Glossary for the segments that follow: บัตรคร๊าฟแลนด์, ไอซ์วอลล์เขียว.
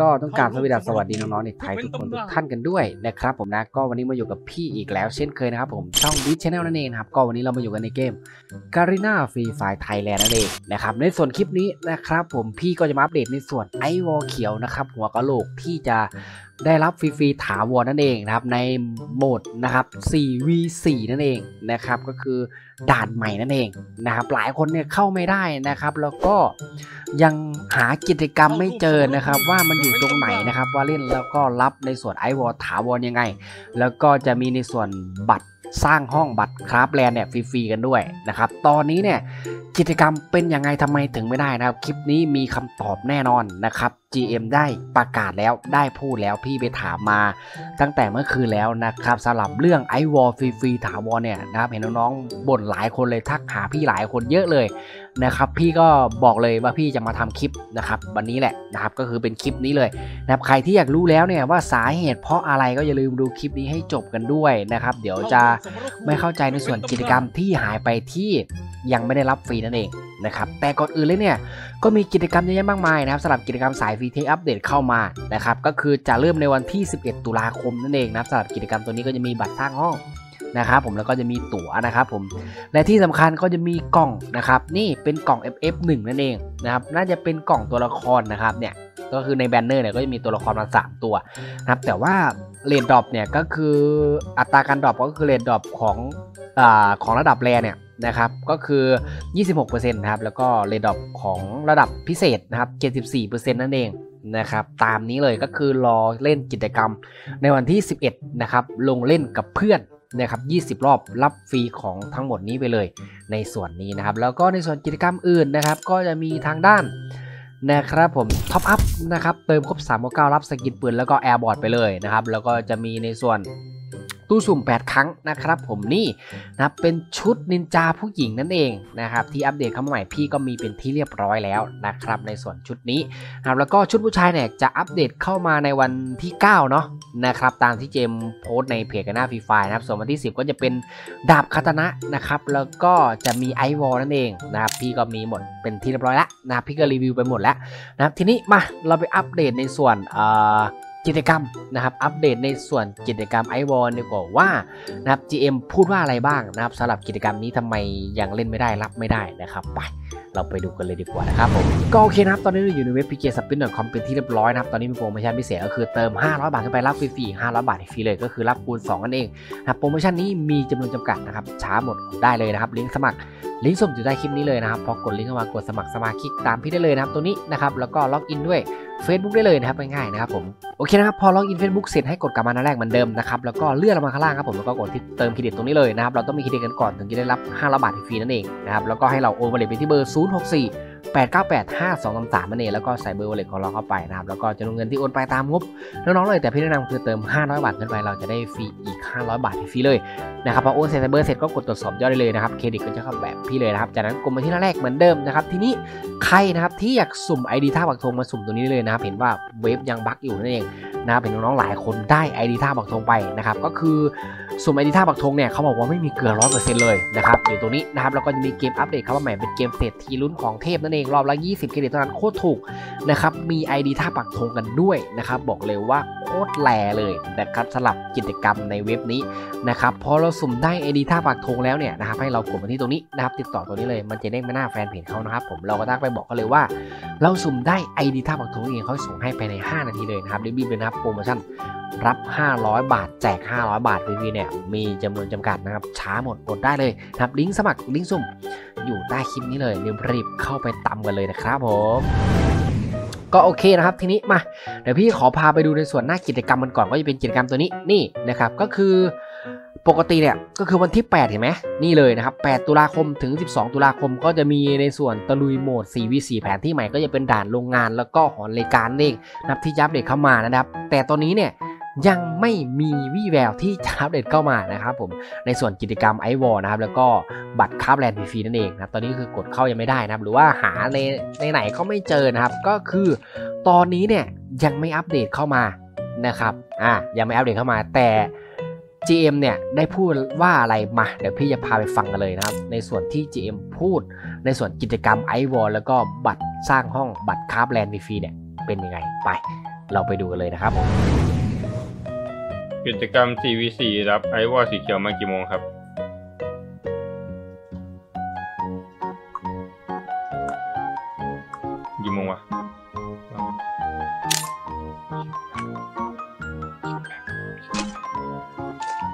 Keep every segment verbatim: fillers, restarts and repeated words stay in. ก็ต้องกราบสวัสดีน้องๆในไทยทุกคนทุกท่านกันด้วยนะครับผมนะก็วันนี้มาอยู่กับพี่อีกแล้วเช่นเคยนะครับผมช่องบิ๊กชาแนลนั่นเองครับก็วันนี้เรามาอยู่กันในเกมการีนาฟรีไฟไทยแลนด์นั่นเองนะครับในส่วนคลิปนี้นะครับผมพี่ก็จะมาอัปเดตในส่วนไอวอลเขียวนะครับหัวกะโหลกที่จะได้รับฟรีๆถาวรนั่นเองนะครับในโหมดนะครับ สี่วีสี่ นั่นเองนะครับก็คือด่านใหม่นั่นเองนะครับหลายคนเนี่ยเข้าไม่ได้นะครับแล้วก็ยังหากิจกรรมไม่เจอนะครับว่ามันอยู่ตรงไหนนะครับว่าเล่นแล้วก็รับในส่วนไอวอลถาวรยังไงแล้วก็จะมีในส่วนบัตรสร้างห้องบัตรคราฟแลนด์เนี่ยฟรีๆกันด้วยนะครับตอนนี้เนี่ยกิจกรรมเป็นยังไงทำไมถึงไม่ได้นะครับคลิปนี้มีคำตอบแน่นอนนะครับ จี เอ็ม ได้ประกาศแล้วได้พูดแล้วพี่ไปถามมาตั้งแต่เมื่อคืนแล้วนะครับสำหรับเรื่องไอวอลฟรีๆถาวรเนี่ยนะครับเห็นน้องๆบ่นหลายคนเลยทักหาพี่หลายคนเยอะเลยนะครับพี่ก็บอกเลยว่าพี่จะมาทำคลิปนะครับวันนี้แหละนะครับก็คือเป็นคลิปนี้เลยนะครับใครที่อยากรู้แล้วเนี่ยว่าสาเหตุเพราะอะไรก็อย่าลืมดูคลิปนี้ให้จบกันด้วยนะครับเดี๋ยวจะไม่เข้าใจในส่วนกิจกรรมที่หายไปที่ยังไม่ได้รับฟรีนั่นเองนะครับแต่ก่อนอื่นเลยเนี่ยก็มีกิจกรรมเยอะแยะมากมายนะครับสำหรับกิจกรรมสายฟรีที่อัปเดตเข้ามานะครับก็คือจะเริ่มในวันที่สิบเอ็ดตุลาคมนั่นเองนะครับสำหรับกิจกรรมตัวนี้ก็จะมีบัตรสร้างห้องนะครับผมแล้วก็จะมีตั๋วนะครับผมและที่สำคัญก็จะมีกล่องนะครับนี่เป็นกล่อง เอฟ เอฟ หนึ่ง นั่นเองนะครับน่าจะเป็นกล่องตัวละครนะครับเนี่ยก็คือในแบนเนอร์เนี่ยก็จะมีตัวละครมาสามตัวนะครับแต่ว่าเรนดรอปเนี่ยก็คืออัตราการดรอปก็คือเรนดรอปของอ่าของระดับแรเนี่ยนะครับก็คือ ยี่สิบหกเปอร์เซ็นต์ นะครับแล้วก็เรนดรอปของระดับพิเศษนะครับ เจ็ดสิบสี่เปอร์เซ็นต์ นั่นเองนะครับตามนี้เลยก็คือรอเล่นกิจกรรมในวันที่สิบเอ็ดนะครับลงเล่นกับเพื่อนนะครับยี่สิบรอบรับฟรีของทั้งหมดนี้ไปเลยในส่วนนี้นะครับแล้วก็ในส่วนกิจกรรมอื่นนะครับก็จะมีทางด้านนะครับผมท็อปอัพนะครับเติมครบสามร้อยเก้ารับสกินปืนแล้วก็แอร์บอร์ดไปเลยนะครับแล้วก็จะมีในส่วนตู้สุ่มแปดครั้งนะครับผมนี่นะเป็นชุดนินจาผู้หญิงนั่นเองนะครับที่อัปเดตเข้ามาใหม่พี่ก็มีเป็นที่เรียบร้อยแล้วนะครับในส่วนชุดนี้นะครับแล้วก็ชุดผู้ชายเนี่ยจะอัปเดตเข้ามาในวันที่เก้าเนาะนะครับตามที่เจมโพสในเพจกันหน้าฟรีไฟนะครับส่วนวันที่สิบก็จะเป็นดาบคาตานะนะครับแล้วก็จะมีไอวอลนั่นเองนะครับพี่ก็มีหมดเป็นที่เรียบร้อยแล้วนะพี่ก็รีวิวไปหมดแล้วนะครับทีนี้มาเราไปอัปเดตในส่วนเอ่อกิจกรรมนะครับอัปเดตในส่วนกิจกรรมไอวอลดีกว่าว่านะครับ จี เอ็ม พูดว่าอะไรบ้างนะครับสำหรับกิจกรรมนี้ทำไมยังเล่นไม่ได้รับไม่ได้นะครับไปเราไปดูกันเลยดีกว่านะครับผมก็โอเคนะครับตอนนี้เราอยู่ในเว็บ พี เค สปิน ดอท คอม เป็นที่เรียบร้อยนะครับตอนนี้มีโปรโมชั่นพิเศษก็คือเติมห้าร้อยบาทขึ้นไปรับฟรีๆห้าร้อยบาทฟรีเลยก็คือรับคูณสองนั่นเองนะครับโปรโมชั่นนี้มีจำนวนจำกัดนะครับช้าหมดได้เลยนะครับลิงก์สมัครลิงก์ส่งอยู่ใต้คลิปนี้เลยนะครับพอกดลิงก์เข้ามากดสมัครสมาชิกตามพี่ได้เลยนะครับตัวนี้นะครับแล้วก็ล็อกอินด้วยเฟซบุ๊ก ได้เลยนะครับง่ายๆนะครับผมโอเคนะครับพอล็อกอิน เฟซบุ๊ก เสร็จให้กดกลับมาหน้าแรกเหมือนเดิมนะครับแล้วก็เลื่อนลงมาข้างล่างครับผมแล้วก็กดที่เติมเครดิตตรงนี้เลยนะครับเราต้องมีเครดิตกันก่อนถึงจะได้รับห้าร้อยบาทฟรีนั่นเองนะครับแล้วก็ให้เราโอนวอลเล็ตไปที่เบอร์ ศูนย์ หก สี่ แปด เก้า แปด ห้า สอง สาม สาม นั่นเองแล้วก็ใส่เบอร์วอลเล็ตของเราเข้าไปนะครับแล้วก็จำนวนเงินที่โอนไปตามงบน้องๆเลยแต่พี่แนะนำคือเติมห้าร้อยบาทขึ้นไปเราจะได้ฟรีอีกห้าร้อยบาทฟรีเลยนะครับพอโอนใส่เบอร์เสร็จก็กดตรวจสอบยอดได้เลยนะครับเครดิตก็จะเข้าแบบพี่เลยนะครับจากนั้นกดมาที่หน้าแรกเหมือนเดิมนะครับทีนี้ใครนะครับที่อยากสุ่ม ไอ ดี ท่าปักธงมาสุ่มตัวนี้เลยนะครับเห็นว่าเว็บยังบั๊กอยู่นั่นเองนะเป็นน้องๆหลายคนได้ ไอ ดี ท่าปักธงไปนะครับก็คือสุ่ม ไอ ดี ท่าปักธงเนี่ยเขาบอกว่าไม่มีเกลือ ร้อยเปอร์เซ็นต์ เลยนะครับอยู่ตรงนี้นะครับแล้วก็จะมีเกมอัปเดตเข้ามาใหม่เป็นเกมเศรษฐีลุ้นของเทพนั่นเองรอบละยี่สิบเครดิตเท่านั้นโคตรถูกนะครับมี ไอ ดี ท่าปักธงกันด้วยนะครับบอกเลยว่าโคตรแหล่เลยนะครับสลับกิจกรรมในเว็บนี้นะครับพอเราสุ่มได้ ไอ ดี ท่าปักธงแล้วเนี่ยนะครับให้เรากดมาที่ตรงนี้นะครับติดต่อตัวนี้เลยมันจะเด้งมาหน้าแฟนเพจเขานะครับผมเราก็ทักไปบอกเขาเลยว่าเราสุ่มได้ ไอ ดี ท่าปักธงเองเขาส่งให้ภายในห้านาทีเลยนะครับรีบๆเลยนะครับโปรโมชั่นรับห้าร้อยบาทแจกห้าร้อยบาทฟรีเนี่ยมีจำนวนจำกัดนะครับช้าหมดกดได้เลยครับลิงก์สมัครลิงก์สุ่มอยู่ใต้คลิปนี้เลยรีบๆเข้าไปตำกันเลยนะครับผมก็โอเคนะครับทีนี้มาเดี๋ยวพี่ขอพาไปดูในส่วนหน้ากิจกรรมมันก่อนก็จะเป็นกิจกรรมตัวนี้นี่นะครับก็คือปกติเนี่ยก็คือวันที่แปดเห็นไหมนี่เลยนะครับแปดตุลาคมถึงสิบสองตุลาคมก็จะมีในส่วนตะลุยโหมด สี่วีสี่ แผนที่ใหม่ก็จะเป็นด่านโรงงานแล้วก็หอรายการเองนะครับที่ยับเด็กเข้ามานะครับแต่ตอนนี้เนี่ยยังไม่มีวี่แววที่จะอัปเดตเข้ามานะครับผมในส่วนกิจกรรมไอวอลนะครับแล้วก็บัตรคราฟแลนด์ฟรีนั่นเองนะตอนนี้คือกดเข้ายังไม่ได้นะครับหรือว่าหาในในไหนก็ไม่เจอนะครับก็คือตอนนี้เนี่ยยังไม่อัปเดตเข้ามานะครับอ่ะยังไม่อัปเดตเข้ามาแต่ จี เอ็ม เนี่ยได้พูดว่าอะไรมาเดี๋ยวพี่จะพาไปฟังกันเลยนะครับในส่วนที่ จี เอ็ม พูดในส่วนกิจกรรมไอวอลแล้วก็บัตรสร้างห้องบัตรคราฟแลนด์ฟรีเนี่ยเป็นยังไงไป เราไปดูกันเลยนะครับกิจกรรม ซี วี ซี รับไอวอลสีเขียวมากี่โมงครับกี่โมงวะ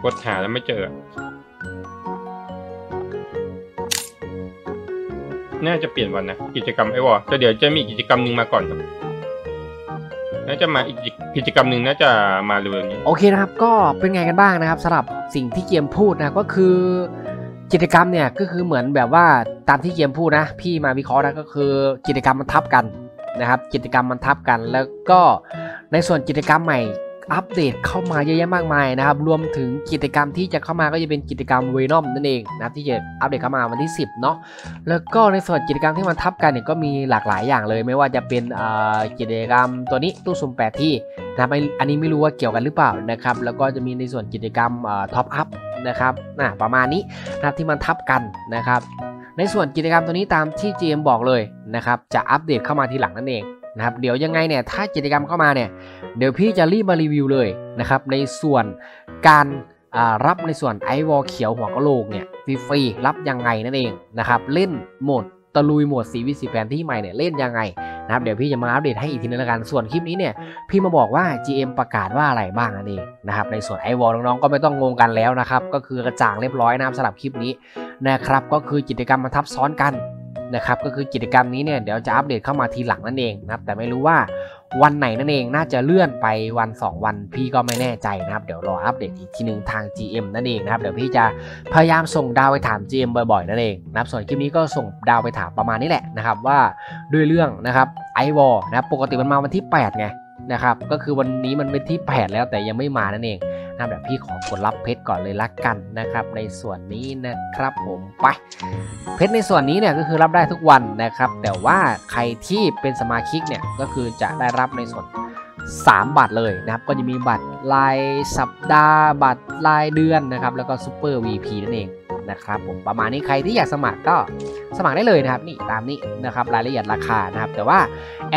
กดหาแล้วไม่เจอน่าจะเปลี่ยนวันนะกิจกรรมไอวอลแต่เดี๋ยวจะมีกิจกรรมหนึ่งมาก่อนครับน่าจะมาอีกกิจกรรมหนึ่งน่าจะมาเร็วๆนี้โอเคนะครับก็เป็นไงกันบ้างนะครับสำหรับสิ่งที่เกมพูดนะก็คือกิจกรรมเนี่ยก็คือเหมือนแบบว่าตามที่เกมพูดนะพี่มาวิเคราะห์นะก็คือกิจกรรมมันทับกันนะครับกิจกรรมมันทับกันแล้วก็ในส่วนกิจกรรมใหม่อัปเดตเข้ามาเยอะแยะมากมายนะครับรวมถึงกิจกรรมที่จะเข้ามาก็จะเป็นกิจกรรมเวนอมนั่นเองนะครับที่จะอัปเดตเข้ามาวันที่สิบเนาะแล้วก็ในส่วนกิจกรรมที่มันทับกันเนี่ยก็มีหลากหลายอย่างเลยไม่ว่าจะเป็นกิจกรรมตัวนี้ตู้สุ่มแปดที่นะครับอันนี้ไม่รู้ว่าเกี่ยวกันหรือเปล่านะครับแล้วก็จะมีในส่วนกิจกรรมท็อปอัพนะครับนะประมาณนี้นะครับที่มันทับกันนะครับในส่วนกิจกรรมตัวนี้ตามที่ จี เอ็ม บอกเลยนะครับจะอัปเดตเข้ามาทีหลังนั่นเองนะครับเดี๋ยวยังไงเนี่ยถ้ากิจกรรมเข้ามาเนี่ยเดี๋ยวพี่จะรีบมารีวิวเลยนะครับในส่วนการรับในส่วนไอวอลเขียวหัวกะโหลกเนี่ยฟรีๆรับยังไงนั่นเองนะครับเล่นโหมดตะลุยโหมดซี วี ซีแผนที่ใหม่เนี่ยเล่นยังไงนะครับเดี๋ยวพี่จะมาอัปเดตให้อีกทีนึงแล้วกันส่วนคลิปนี้เนี่ยพี่มาบอกว่า จี เอ็ม ประกาศว่าอะไรบ้างนั่นเองนะครับในส่วนไอวอลน้องๆก็ไม่ต้องงงกันแล้วนะครับก็คือกระจ่างเรียบร้อยนะสำหรับคลิปนี้นะครับก็คือกิจกรรมมาทับซ้อนกันนะครับก็คือกิจกรรมนี้เนี่ยเดี๋ยวจะอัปเดตเข้ามาทีหลังนั่นเองนะครับแต่ไม่รู้ว่าวันไหนนั่นเองน่าจะเลื่อนไปวันสองวันพี่ก็ไม่แน่ใจนะครับเดี๋ยวรออัปเดตอีกทีหนึ่งทาง จี เอ็ม นั่นเองนะครับเดี๋ยวพี่จะพยายามส่งดาวไปถาม จี เอ็ม บ่อยๆนั่นเองนะครับส่วนคลิปนี้ก็ส่งดาวไปถามประมาณนี้แหละนะครับว่าด้วยเรื่องนะครับไอวอลนะปกติมันมาวันที่แปดไงนะครับก็คือวันนี้มันเป็นที่แปดแล้วแต่ยังไม่มานั่นเองนะเดี๋ยวพี่ขอกดรับเพชรก่อนเลยละกันนะครับในส่วนนี้นะครับผมไปเพชรในส่วนนี้เนี่ยก็คือรับได้ทุกวันนะครับแต่ว่าใครที่เป็นสมาชิกเนี่ยก็คือจะได้รับในส่วนสามบาทเลยนะครับก็จะมีบัตรรายสัปดาห์บัตรรายเดือนนะครับแล้วก็ซุปเปอร์ วี พี นั่นเองนะครับผมประมาณนี้ใครที่อยากสมัครก็สมัครได้เลยนะครับนี่ตามนี้นะครับรายละเอียดราคานะครับแต่ว่า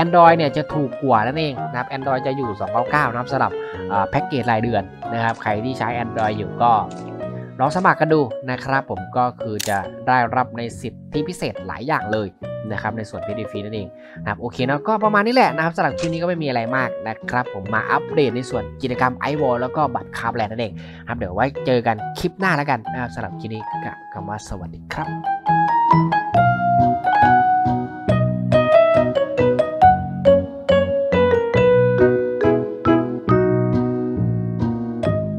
Android เนี่ยจะถูกกว่านั่นเองนะครับ Android จะอยู่ สองร้อยเก้าสิบเก้า นะครับสำหรับแพ็กเกจรายเดือนนะครับใครที่ใช้ Android อยู่ก็ลองสมัครกันดูนะครับผมก็คือจะได้รับในสิทธิพิเศษหลายอย่างเลยนะครับในส่วน พี ดี เอฟ นั่นเองนะครับโอเคนะก็ประมาณนี้แหละนะครับสำหรับคลิปนี้ก็ไม่มีอะไรมากนะครับผมมาอัปเดตในส่วนกิจกรรมไอวอลแล้วก็บัตรคาร์บแลนด์นั่นเองครับเดี๋ยวไว้เจอกันคลิปหน้าแล้วกันนะครับสำหรับคลิปนี้กับคำว่าสวัสดีครับ